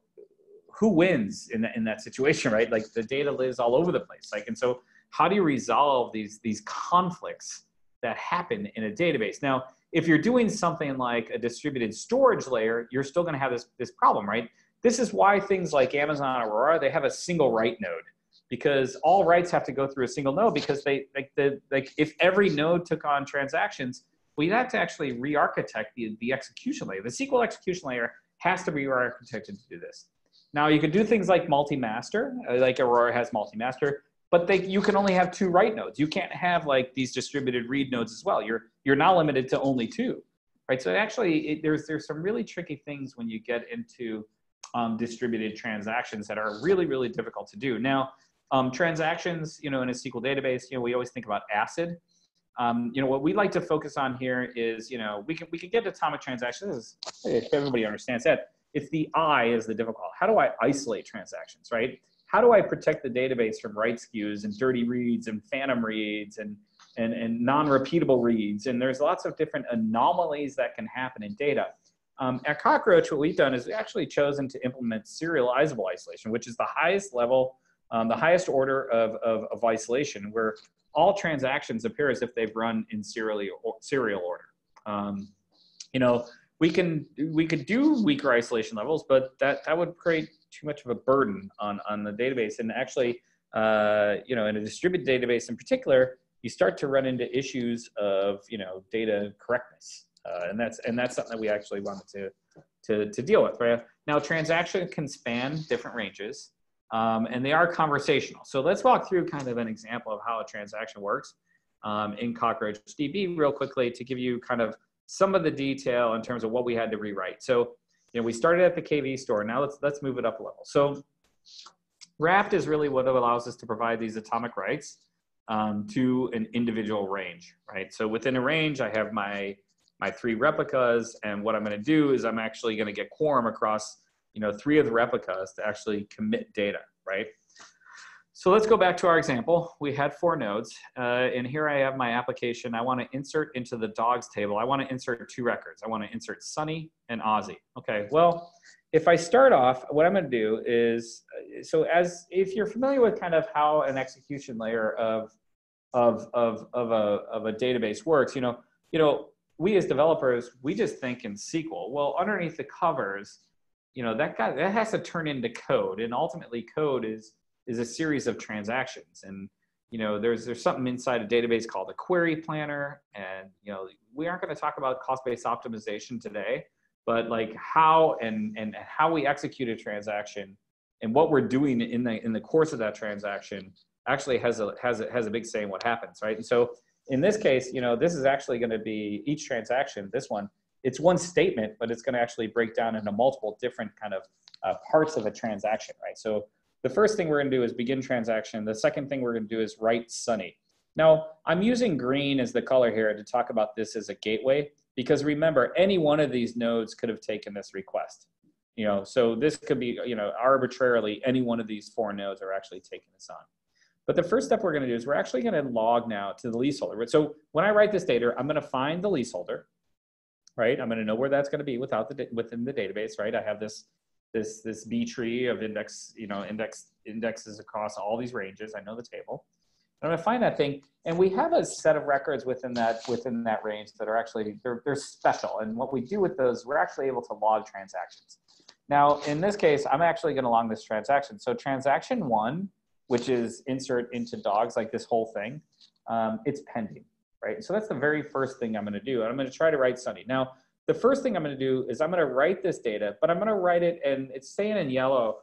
who wins in that situation, right? Like the data lives all over the place. Like, and so how do you resolve these conflicts that happen in a database? Now, if you're doing something like a distributed storage layer, you're still going to have this problem, right? This is why things like Amazon Aurora, they have a single write node because all writes have to go through a single node because if every node took on transactions, we'd have to actually re-architect the execution layer. The SQL execution layer has to be re-architected to do this. Now you could do things like multi-master, like Aurora has multi-master, but you can only have 2 write nodes. You can't have like these distributed read nodes as well. You're not limited to only 2, right? So there's some really tricky things when you get into distributed transactions that are really, really difficult to do. Now, transactions, you know, in a SQL database, you know, we always think about ACID. You know, what we like to focus on here is, you know, we can get atomic transactions. If everybody understands that, it's the I is the difficult. How do I isolate transactions, right? How do I protect the database from write skews and dirty reads and phantom reads and non-repeatable reads? And there's lots of different anomalies that can happen in data. At Cockroach, what we've done is we actually chosen to implement serializable isolation, which is the highest level, the highest order of isolation, where all transactions appear as if they've run in serial order. You know, we could do weaker isolation levels, but that would create too much of a burden on the database. And actually, you know, in a distributed database in particular, you start to run into issues of, you know, data correctness, and that's something that we actually wanted to deal with. Right now, transactions can span different ranges, and they are conversational. So let's walk through kind of an example of how a transaction works in CockroachDB real quickly to give you kind of some of the detail in terms of what we had to rewrite. So, you know, we started at the KV store. Now let's move it up a level. So wrapped is really what allows us to provide these atomic rights to an individual range, right? So within a range, I have my three replicas, and what I'm going to do is I'm actually going to get quorum across, you know, three of the replicas to actually commit data, right? So let's go back to our example. We had four nodes, and here I have my application. I want to insert into the dogs table. I want to insert two records. I want to insert Sunny and Ozzy. Okay, well, if I start off, what I'm going to do is, so as if you're familiar with kind of how an execution layer of a database works, you know, we as developers, we just think in SQL. Well, underneath the covers, you know, that has to turn into code, and ultimately code is a series of transactions. And, you know, there's something inside a database called a query planner. And, you know, we aren't going to talk about cost-based optimization today, but like how and how we execute a transaction and what we're doing in the course of that transaction actually has a big say in what happens, right? And so in this case, you know, this is actually going to be each transaction, this one, it's one statement, but it's going to actually break down into multiple different kind of parts of a transaction, right? So the first thing we're going to do is begin transaction. The second thing we're going to do is write Sunny. Now, I'm using green as the color here to talk about this as a gateway, because remember, any one of these nodes could have taken this request. You know, so this could be, you know, arbitrarily any one of these four nodes are actually taking this on. But the first step we're going to do is we're actually going to log now to the leaseholder. So when I write this data, I'm going to find the leaseholder, right? I'm going to know where that's going to be within the database, right? I have this B tree of index, you know, indexes across all these ranges. I know the table. And I'm going to find that thing, and we have a set of records within that range that are actually they're special. And what we do with those, we're actually able to log transactions. Now, in this case, I'm actually going to log this transaction. So transaction one, which is insert into dogs, like this whole thing, it's pending, right? So that's the very first thing I'm going to do, and I'm going to try to write Sunny. Now, the first thing I'm going to do is I'm going to write this data, but I'm going to write it, and it's staying in yellow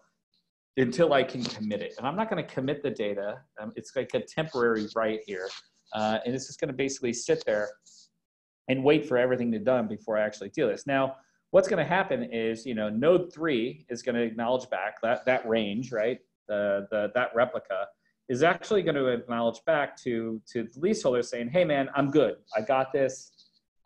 until I can commit it. And I'm not going to commit the data. It's like a temporary write here. And it's just going to basically sit there and wait for everything to be done before I actually do this. Now, what's going to happen is, you know, node 3 is going to acknowledge back that range, right? That replica is actually going to acknowledge back to the leaseholder saying, hey, man, I'm good. I got this.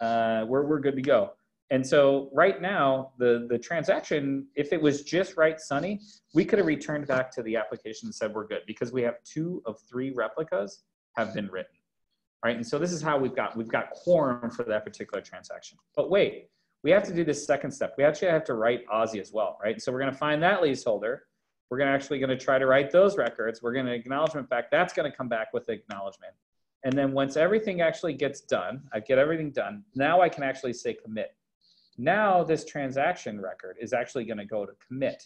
We're good to go. And so right now, the transaction, if it was just write Sunny, we could have returned back to the application and said we're good, because we have two of three replicas have been written, right? And so this is how we've got quorum for that particular transaction. But wait, we have to do this second step. We actually have to write Ozzy as well, right? So we're going to find that leaseholder. We're actually going to try to write those records. We're going to acknowledgement back. That's going to come back with acknowledgement. And then once everything actually gets done, I get everything done. Now I can actually say commit. Now this transaction record is actually going to go to commit.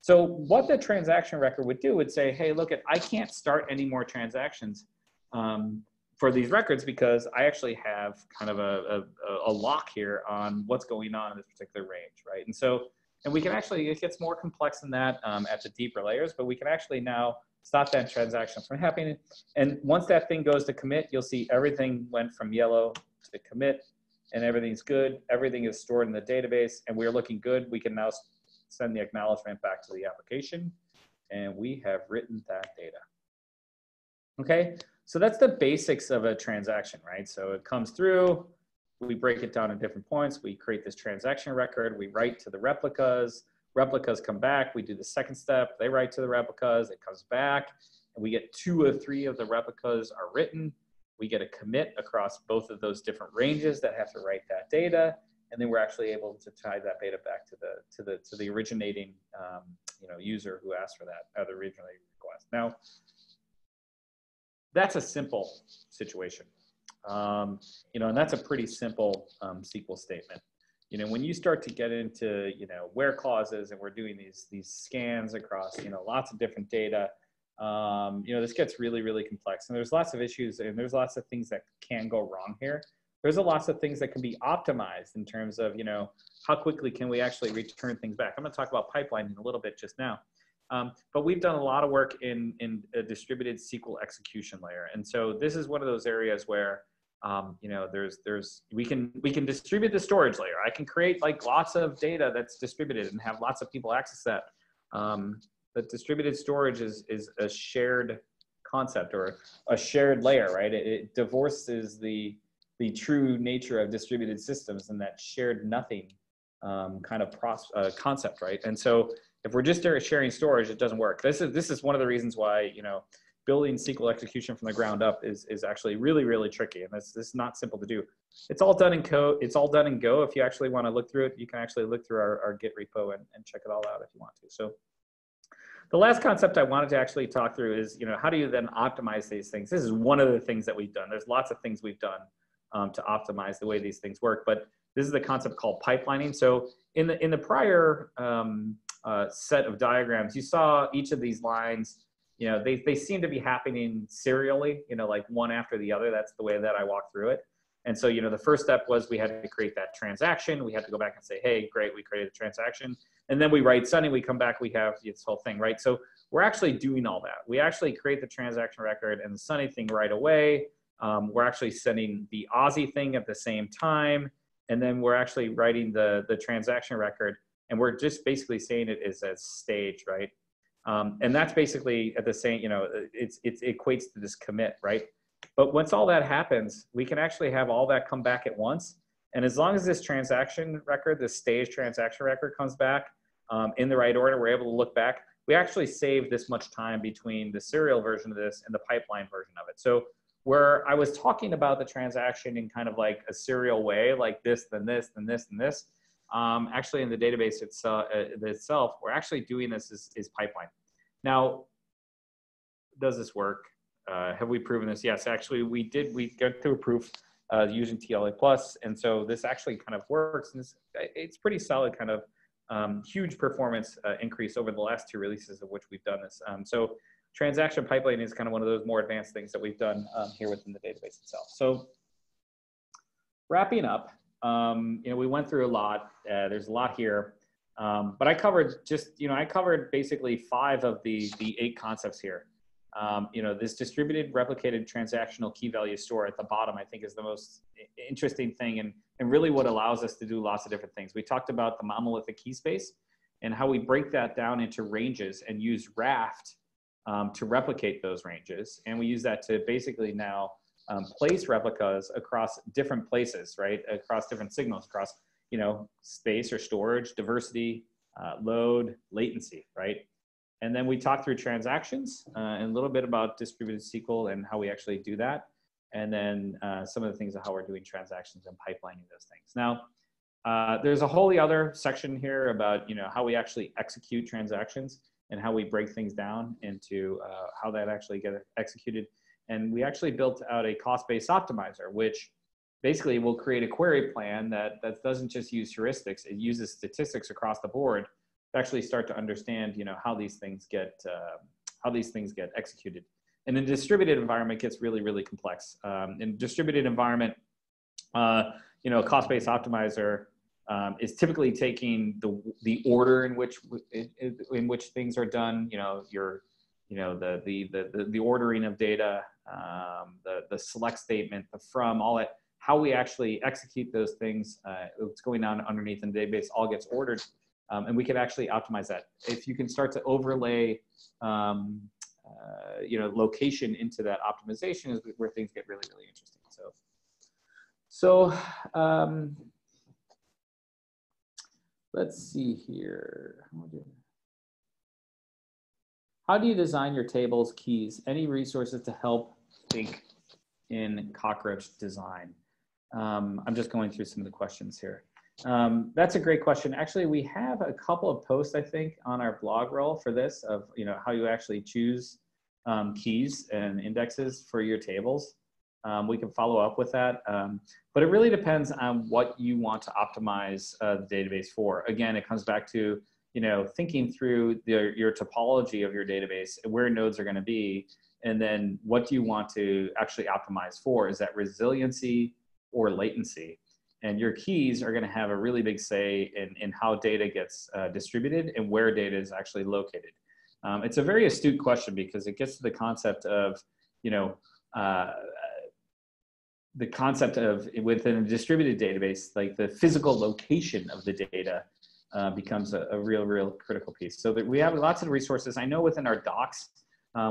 So what the transaction record would do would say, hey, look, I can't start any more transactions for these records, because I actually have kind of a lock here on what's going on in this particular range, right? And so, and we can actually, it gets more complex than that at the deeper layers, but we can actually now stop that transaction from happening. And once that thing goes to commit, you'll see everything went from yellow to commit, and everything's good, everything is stored in the database, and we're looking good. We can now send the acknowledgement back to the application, and we have written that data. Okay, so that's the basics of a transaction, right? So it comes through, we break it down in different points, we create this transaction record, we write to the replicas, replicas come back, we do the second step, they write to the replicas, it comes back, and we get two or three of the replicas are written. We get a commit across both of those different ranges that have to write that data, and then we're actually able to tie that data back to the originating you know, user who asked for that, the originating request. Now, that's a simple situation, you know, and that's a pretty simple SQL statement. when you start to get into, where clauses, and we're doing these scans across, lots of different data, this gets really, really complex. And there's lots of issues, and there's lots of things that can go wrong here. There's a lots of things that can be optimized in terms of, how quickly can we actually return things back? I'm going to talk about pipelining a little bit just now. But we've done a lot of work in a distributed SQL execution layer. And so this is one of those areas where, we can distribute the storage layer. I can create like lots of data that's distributed and have lots of people access that. But distributed storage is a shared concept or a shared layer, right? It divorces the true nature of distributed systems and that shared nothing kind of concept, right? And so if we're just sharing storage, it doesn't work. This is one of the reasons why, building SQL execution from the ground up is actually really, really tricky. And this is not simple to do. It's all done in code. It's all done in Go. If you actually want to look through it, you can actually look through our Git repo and check it all out if you want to. So the last concept I wanted to actually talk through is, how do you then optimize these things? This is one of the things that we've done. There's lots of things we've done to optimize the way these things work, but this is the concept called pipelining. So in the prior set of diagrams, you saw each of these lines, they seem to be happening serially, like one after the other. That's the way that I walked through it. And so, the first step was we had to create that transaction. We had to go back and say, hey, great, we created a transaction. And then we write Sunny, we come back, we have this whole thing, right? So we're actually doing all that. We actually create the transaction record and the Sunny thing right away. We're actually sending the Aussie thing at the same time. And then we're actually writing the transaction record. And we're just basically saying it is a stage, right? And that's basically at the same, it equates to this commit, right? But once all that happens, we can actually have all that come back at once. And as long as this transaction record, this stage transaction record comes back, in the right order, we're able to look back. We actually save this much time between the serial version of this and the pipeline version of it. So where I was talking about the transaction in kind of like a serial way, like this, then this, then this, and this, actually in the database itself, we're actually doing this is pipeline. Now, does this work? Have we proven this? Yes, actually we did. We got to approve using TLA Plus. And so this actually kind of works. And it's pretty solid kind of huge performance increase over the last two releases of which we've done this. So transaction pipeline is kind of one of those more advanced things that we've done here within the database itself. So wrapping up, we went through a lot. There's a lot here, but I covered just, I covered basically 5 of the 8 concepts here. This distributed replicated transactional key value store at the bottom, I think, is the most interesting thing and really what allows us to do lots of different things. We talked about the monolithic key space and how we break that down into ranges and use Raft to replicate those ranges. And we use that to basically now place replicas across different places, right? Across different signals, across, space or storage, diversity, load, latency, right? And then we talked through transactions and a little bit about distributed SQL and how we actually do that. And then some of the things of how we're doing transactions and pipelining those things. Now, there's a whole other section here about, how we actually execute transactions and how we break things down into how that actually gets executed. And we actually built out a cost-based optimizer, which basically will create a query plan that doesn't just use heuristics, it uses statistics across the board to actually start to understand, how these things get executed. And in a distributed environment, it gets really, really complex. In a distributed environment, a cost-based optimizer is typically taking the order in which things are done. The ordering of data, the select statement, the from, all that, how we actually execute those things, what's going on underneath in the database, all gets ordered. And we could actually optimize that. If you can start to overlay, location into that optimization is where things get really, really interesting. So let's see here. How do you design your tables, keys? Any resources to help think in Cockroach design? I'm just going through some of the questions here. That's a great question. Actually, we have a couple of posts, I think, on our blog roll for this of, how you actually choose keys and indexes for your tables. We can follow up with that. But it really depends on what you want to optimize the database for. Again, it comes back to, you know, thinking through your topology of your database, where nodes are going to be, and then what do you want to actually optimize for? Is that resiliency or latency? And your keys are going to have a really big say in how data gets distributed and where data is actually located. It's a very astute question because it gets to the concept of, you know, within a distributed database, like the physical location of the data becomes a real critical piece. So that we have lots of resources. I know within our docs,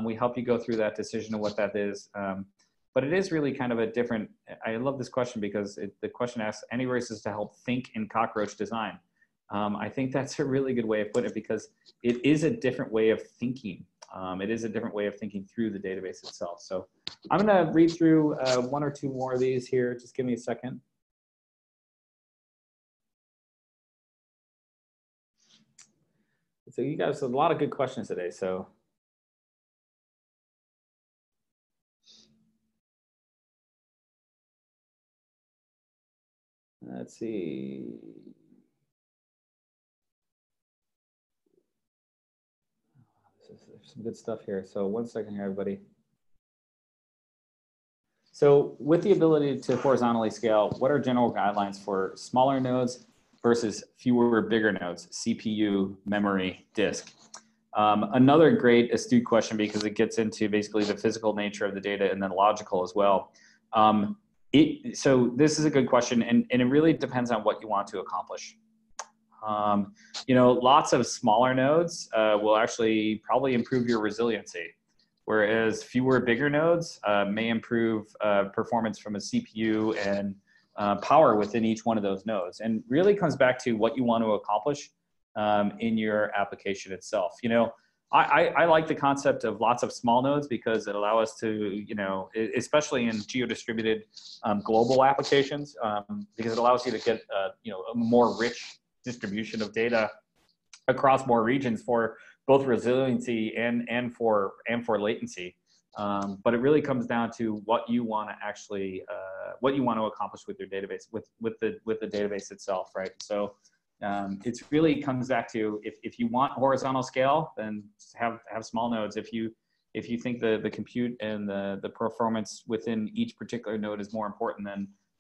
we help you go through that decision of what that is. But it is really kind of a different, I love this question because the question asks, any resources to help think in Cockroach design? I think that's a really good way of putting it because it is a different way of thinking. It is a different way of thinking through the database itself. So I'm gonna read through one or two more of these here. Just give me a second. So you guys have a lot of good questions today, so. Let's see. There's some good stuff here. So one second here, everybody. So with the ability to horizontally scale, what are general guidelines for smaller nodes versus fewer, bigger nodes, CPU, memory, disk? Another great astute question because it gets into basically the physical nature of the data and then logical as well. So this is a good question, and it really depends on what you want to accomplish. You know, lots of smaller nodes will actually probably improve your resiliency, whereas fewer bigger nodes may improve performance from a CPU and power within each one of those nodes. And really comes back to what you want to accomplish in your application itself. You know, I like the concept of lots of small nodes because it allows us to, you know, especially in geo-distributed global applications, because it allows you to get, you know, a more rich distribution of data across more regions for both resiliency and for latency. But it really comes down to what you want to actually, what you want to accomplish with your database, with the database itself, right? So. It really comes back to if you want horizontal scale, then have small nodes. If you think the compute and the performance within each particular node is more important,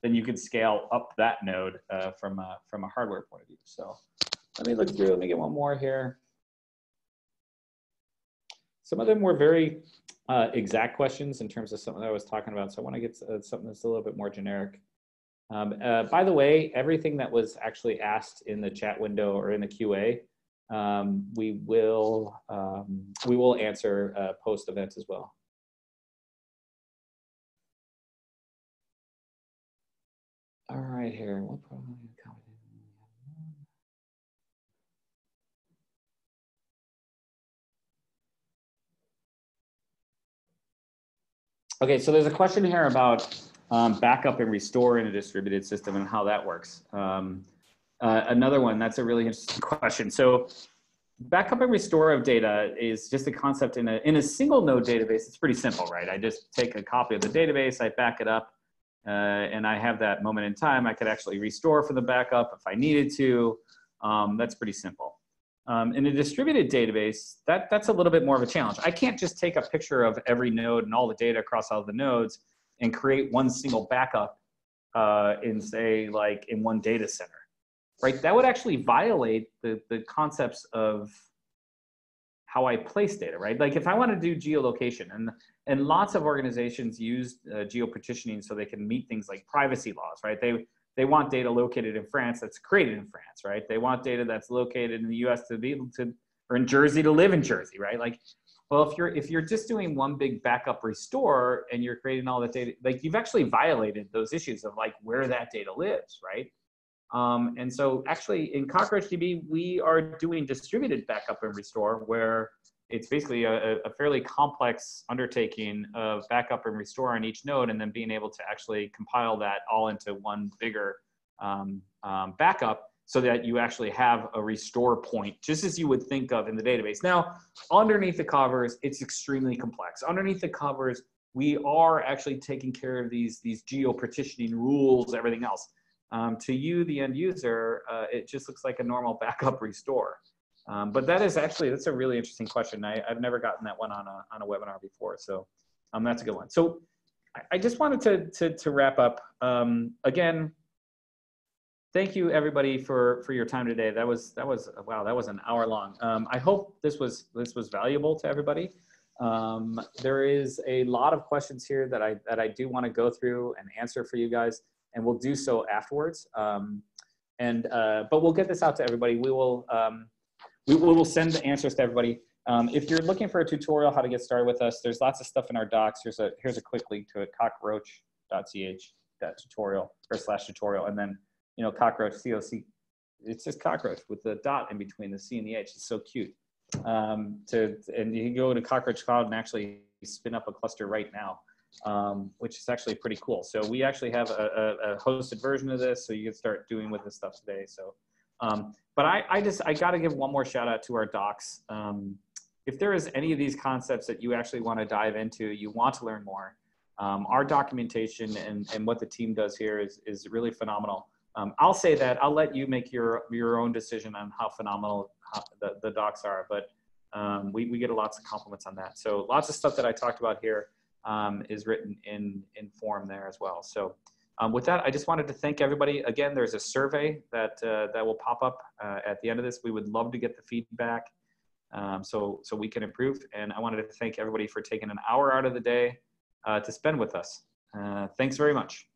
then you could scale up that node from a hardware point of view. So let me look through. Let me get one more here. Some of them were very exact questions in terms of something that I was talking about. So I want to get something that's a little bit more generic. By the way, everything that was actually asked in the chat window or in the QA, we will answer post events as well. All right, here. What problem? Okay, so there's a question here about backup and restore in a distributed system and how that works. Another one, that's a really interesting question. So backup and restore of data is just a concept in a single node database. It's pretty simple, right? I just take a copy of the database, I back it up, and I have that moment in time. I could actually restore for the backup if I needed to. That's pretty simple. In a distributed database, that's a little bit more of a challenge. I can't just take a picture of every node and all the data across all the nodes and create one single backup in, say, like in one data center, right? That would actually violate the concepts of how I place data, right? Like if I want to do geolocation, and lots of organizations use geo-partitioning so they can meet things like privacy laws, right? They want data located in France that's created in France, right? They want data that's located in the US to be able to, or in Jersey to live in Jersey, right? Like, well, if you're just doing one big backup restore and you're creating all that data, like you've actually violated those issues of like where that data lives, right? And so actually in CockroachDB, we are doing distributed backup and restore where it's basically a fairly complex undertaking of backup and restore on each node and then being able to actually compile that all into one bigger backup, so that you actually have a restore point, just as you would think of in the database. Now, underneath the covers, it's extremely complex. Underneath the covers, we are actually taking care of these geo-partitioning rules, everything else. To you, the end user, it just looks like a normal backup restore. But that is actually, that's a really interesting question. I've never gotten that one on a webinar before. So that's a good one. So I just wanted to wrap up. Again, thank you everybody for your time today. That was wow, that was an hour long. I hope this was valuable to everybody. There is a lot of questions here that I do want to go through and answer for you guys, and we'll do so afterwards. But we'll get this out to everybody. We will send the answers to everybody. If you're looking for a tutorial how to get started with us, there's lots of stuff in our docs. Here's a quick link to it: cockroach.ch/tutorial, and then cockroach COC. It's just cockroach with the dot in between the C and the H. It's so cute. And you can go to Cockroach Cloud and actually spin up a cluster right now, which is actually pretty cool. So we actually have a hosted version of this, so you can start doing with this stuff today. So, but I got to give one more shout out to our docs. If there is any of these concepts that you actually want to dive into, you want to learn more, our documentation and what the team does here is really phenomenal. I'll say that. I'll let you make your own decision on how phenomenal the docs are, but we get lots of compliments on that. So lots of stuff that I talked about here is written in form there as well. So with that, I just wanted to thank everybody. Again, there's a survey that will pop up at the end of this. We would love to get the feedback. So we can improve. And I wanted to thank everybody for taking an hour out of the day to spend with us. Thanks very much.